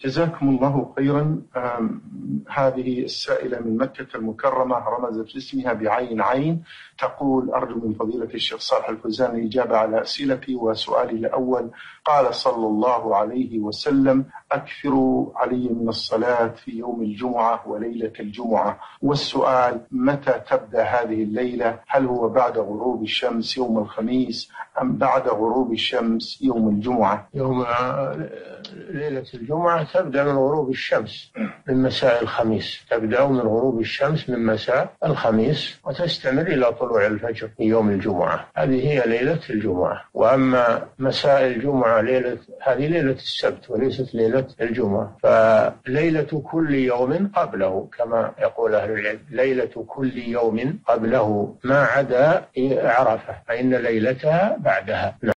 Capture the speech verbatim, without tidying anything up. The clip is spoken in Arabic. جزاكم الله خيرا. هذه السائلة من مكة المكرمة رمزت اسمها بعين عين، تقول: أرجو من فضيلة الشيخ صالح الفوزان الإجابة على أسئلتي. وسؤالي الأول: قال صلى الله عليه وسلم: أكثروا علي من الصلاة في يوم الجمعة وليلة الجمعة. والسؤال: متى تبدأ هذه الليلة؟ هل هو بعد غروب الشمس يوم الخميس أم بعد غروب الشمس يوم الجمعة؟ يوم ليلة الجمعة تبدأ من غروب الشمس من مساء الخميس، تبدأ من غروب الشمس من مساء الخميس وتستمر إلى طلوع الفجر يوم الجمعة. هذه هي ليلة الجمعة. وأما مساء الجمعة ليلة، هذه ليلة السبت وليست ليلة الجمعة. فليلة كل يوم قبله كما يقول أهل العلم، ليلة كل يوم قبله ما عدا عرفة، فإن ليلتها بعدها.